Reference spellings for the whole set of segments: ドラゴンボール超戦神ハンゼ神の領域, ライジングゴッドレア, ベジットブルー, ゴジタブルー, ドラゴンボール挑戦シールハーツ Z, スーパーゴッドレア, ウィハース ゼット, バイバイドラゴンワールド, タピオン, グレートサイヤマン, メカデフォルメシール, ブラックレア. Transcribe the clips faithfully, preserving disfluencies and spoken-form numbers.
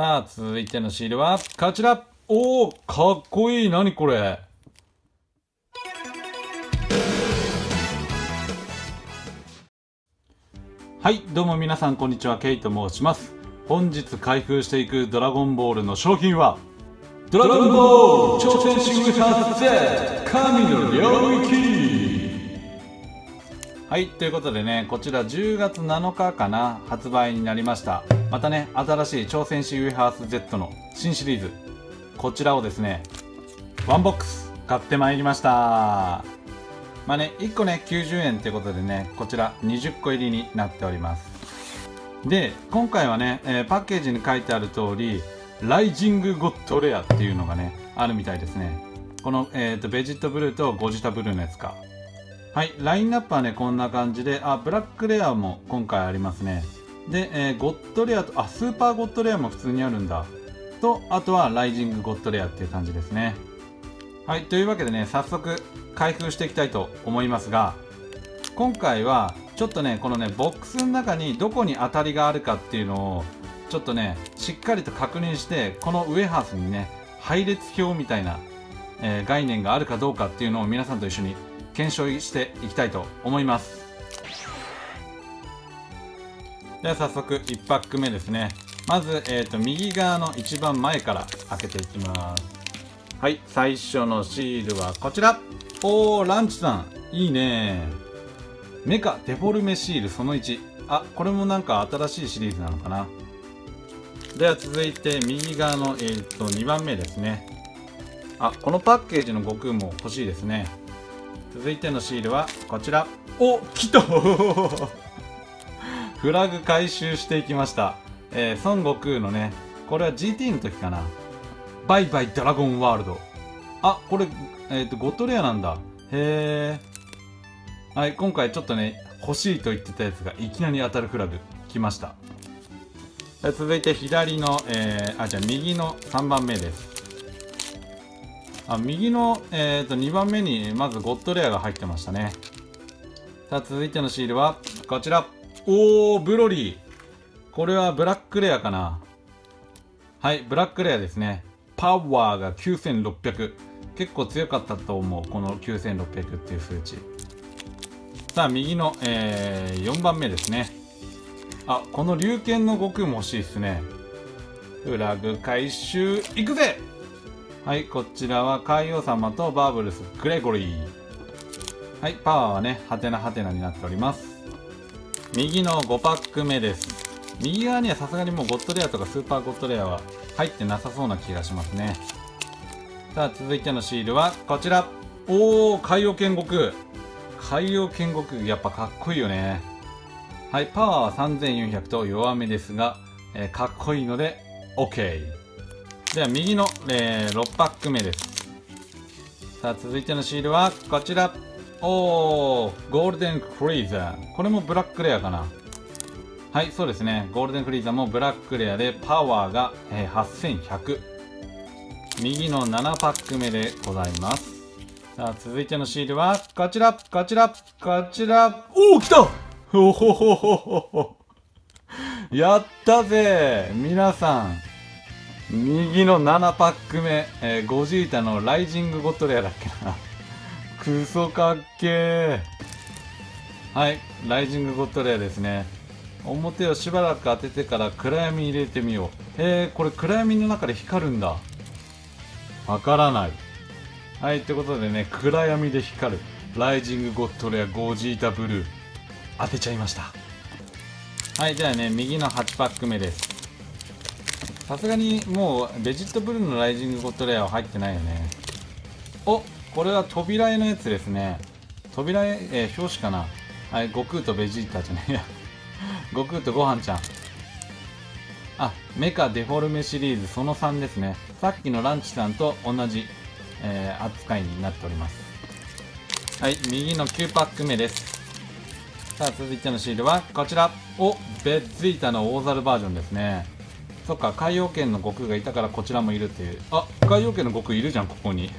さあ、続いてのシールはこちら。おお、かっこいい。何これ。はい、どうも皆さん、こんにちは。ケイと申します。本日開封していくドラゴンボールの商品は、ドラゴンボール超戦神ハンゼ神の領域。はい、ということでね、こちらじゅうがつなのかかな、発売になりました。またね、新しい超戦士ウィハース ゼット の新シリーズ、こちらをですね、ワンボックス買ってまいりました。まあね、いっこね、きゅうじゅうえんということでね、こちらにじゅっこ入りになっております。で、今回はね、えー、パッケージに書いてある通り、ライジングゴッドレアっていうのがね、あるみたいですね。この、えーと、ベジットブルーとゴジタブルーのやつか。はい、ラインナップはね、こんな感じで、あ、ブラックレアも今回ありますね。で、えー、ゴッドレアと、あ、スーパーゴッドレアも普通にあるんだ。と、あとはライジングゴッドレアっていう感じですね。はい、というわけでね、早速開封していきたいと思いますが、今回はちょっとね、このね、ボックスの中にどこに当たりがあるかっていうのをちょっとね、しっかりと確認して、このウェハースにね、配列表みたいな、えー、概念があるかどうかっていうのを皆さんと一緒に検証していきたいと思います。では早速いちパック目ですね。まず、えーと、右側の一番前から開けていきます。はい、最初のシールはこちら。おー、ランチさん、いいね。メカデフォルメシールそのいち。あ、これもなんか新しいシリーズなのかな。では続いて右側の、えー、っとにばんめですね。あ、このパッケージの悟空も欲しいですね。続いてのシールはこちら。お、来たフラグ回収していきました、えー、孫悟空のね、これは ジーティー の時かな。バイバイドラゴンワールド。あ、これ、えっと、ゴッドレアなんだ。へえ。はい、今回ちょっとね、欲しいと言ってたやつがいきなり当たるフラグ、来ました。続いて左の、えー、あ、じゃあ右のさんばんめです。あ、右の、えっと、にばんめにまずゴッドレアが入ってましたね。さあ、続いてのシールは、こちら。おー、ブロリー。これはブラックレアかな。はい、ブラックレアですね。パワーがきゅうせんろっぴゃく。結構強かったと思う、このきゅうせんろっぴゃくっていう数値。さあ右の、えー、よんばんめですね。あ、この龍拳の悟空も欲しいですね。フラグ回収いくぜ。はい、こちらは海王様とバーブルスグレゴリー。はい、パワーはね、ハテナハテナになっております。右のごパック目です。右側にはさすがにもうゴッドレアとかスーパーゴッドレアは入ってなさそうな気がしますね。さあ続いてのシールはこちら。おお、海王剣悟空。海王剣悟空、やっぱかっこいいよね。はい、パワーはさんぜんよんひゃくと弱めですが、えー、かっこいいので OK。 では右の、えー、ろくパック目です。さあ続いてのシールはこちら。おお、ゴールデンフリーザー。これもブラックレアかな。はい、そうですね、ゴールデンフリーザーもブラックレアでパワーが、えー、はっせんひゃく。右のななパック目でございます。さあ、続いてのシールは、こちら、こちら、こちら。おお、来た！おほほほほほ。やったぜ！皆さん。右のななパック目、えー、ゴジータのライジングゴッドレアだっけな。クソかっけー。はい、ライジングゴッドレアですね。表をしばらく当ててから暗闇入れてみよう。へえ、これ暗闇の中で光るんだ。わからない。はい、ということでね、暗闇で光るライジングゴッドレアゴジータブルー当てちゃいました。はい、じゃあね、右のはちパック目です。さすがにもうベジットブルーのライジングゴッドレアは入ってないよね。お、これは扉絵のやつですね。扉絵、えー、表紙かな。はい、悟空とベジータじゃねえや悟空とごはんちゃん。あ、メカデフォルメシリーズそのさんですね。さっきのランチさんと同じ、えー、扱いになっております。はい、右のきゅうパック目です。さあ、続いてのシールはこちら。お、ベッツイータの大猿バージョンですね。そっか、海王拳の悟空がいたからこちらもいるっていう。あ、海王拳の悟空いるじゃん、ここに。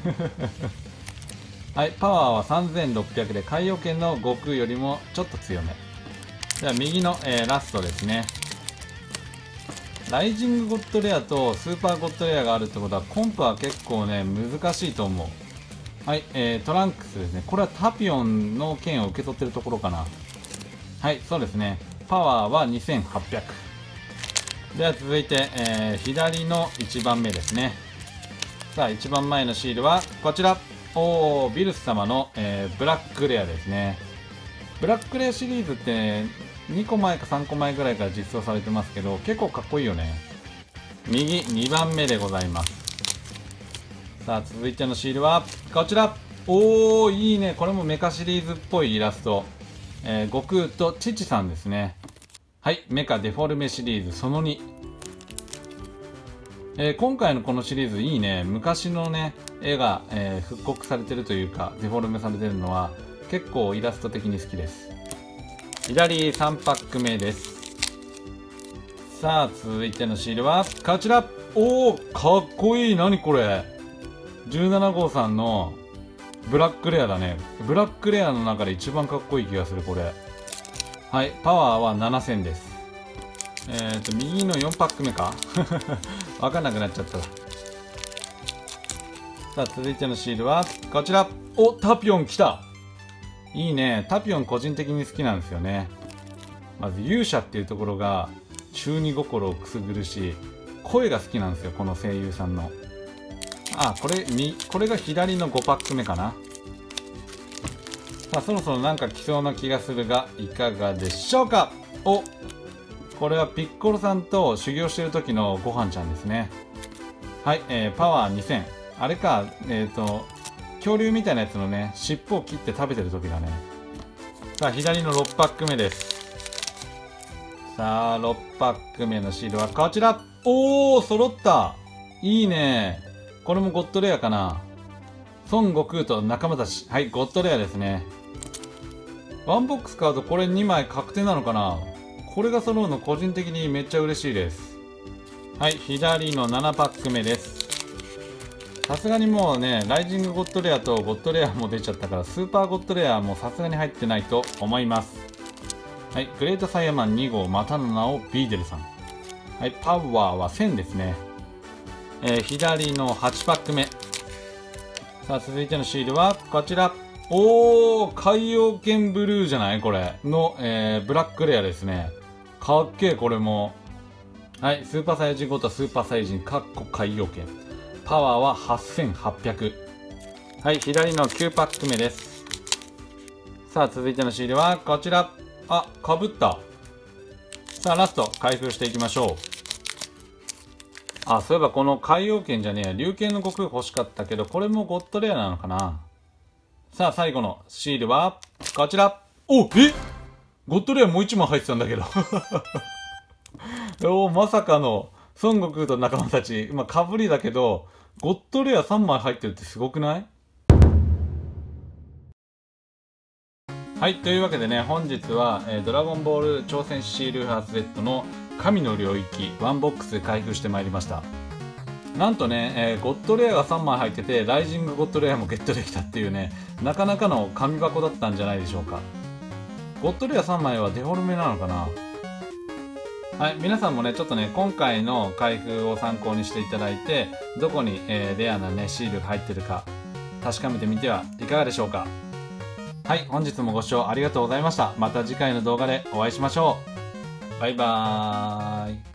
はい、パワーはさんぜんろっぴゃくで、海王拳の悟空よりもちょっと強め。では、右の、えー、ラストですね。ライジングゴッドレアとスーパーゴッドレアがあるってことはコンプは結構ね難しいと思う。はい、えー、トランクスですね。これはタピオンの剣を受け取ってるところかな。はい、そうですね。パワーはにせんはっぴゃく。では続いて、えー、左のいちばんめですね。さあ一番前のシールはこちら。おー、ビルス様の、えー、ブラックレアですね。ブラックレアシリーズって、ね、にこまえかさんこまえぐらいから実装されてますけど、結構かっこいいよね。右にばんめでございます。さあ続いてのシールはこちら。おー、いいね。これもメカシリーズっぽいイラスト、えー、悟空と父さんですね。はい、メカデフォルメシリーズそのに、えー、今回のこのシリーズいいね。昔のね絵が、えー、復刻されてるというかデフォルメされてるのは結構イラスト的に好きです。左さんパックめです。さあ続いてのシールはこちら。おお、かっこいい。何これ。じゅうななごうさんのブラックレアだね。ブラックレアの中で一番かっこいい気がするこれ。はい、パワーはななせんです。えっと右のよんパックめか分かんなくなっちゃった。さあ続いてのシールはこちら。お、タピオン来た。いいね。タピオン個人的に好きなんですよね。まず勇者っていうところが中二心をくすぐるし、声が好きなんですよこの声優さんの。あ、これみこれが左のごパックめかな。さあそろそろなんか来そうな気がするがいかがでしょうか。お、これはピッコロさんと修行してる時のご飯ちゃんですね。はい、えー、パワーにせん。あれか、えっと恐竜みたいなやつのね尻尾を切って食べてる時だね。さあ左のろくパックめです。さあろくパックめのシールはこちら。おお、揃った。いいね。これもゴッドレアかな。孫悟空と仲間たち。はい、ゴッドレアですね。ワンボックス買うとこれにまい確定なのかな。これが揃うの個人的にめっちゃ嬉しいです。はい、左のななパックめです。さすがにもうね、ライジングゴッドレアとゴッドレアも出ちゃったから、スーパーゴッドレアもさすがに入ってないと思います。はい、グレートサイヤマンにごう、またの名をビーデルさん。はい、パワーはせんですね。えー、左のはちパックめ。さあ、続いてのシールはこちら。おー、海洋圏ブルーじゃないこれ。の、えー、ブラックレアですね。かっけえ、これも。はい、スーパーサイヤ人ごとスーパーサイヤ人、かっこ海洋圏。パワーははっせんはっぴゃく。はい、左のきゅうパックめです。さあ続いてのシールはこちら。あ、かぶった。さあラスト開封していきましょう。あ、そういえばこの海洋圏じゃねえ龍拳の悟空欲しかったけど、これもゴッドレアなのかな。さあ最後のシールはこちら。お、え、ゴッドレアもういちまい入ってたんだけどお、まさかの孫悟空と仲間たち、まあ、かぶりだけど、ゴッドレアさんまい入ってるってすごくない？はい、というわけでね、本日は、えー、ドラゴンボール挑戦シールハーツ Z の神の領域ワンボックス開封してまいりました。なんとね、えー、ゴッドレアがさんまい入ってて、ライジングゴッドレアもゲットできたっていうね、なかなかの神箱だったんじゃないでしょうか。ゴッドレアさんまいはデフォルメなのかな。はい、皆さんもね、ちょっとね、今回の開封を参考にしていただいて、どこに、えー、レアなね、シールが入ってるか、確かめてみてはいかがでしょうか。はい、本日もご視聴ありがとうございました。また次回の動画でお会いしましょう。バイバーイ。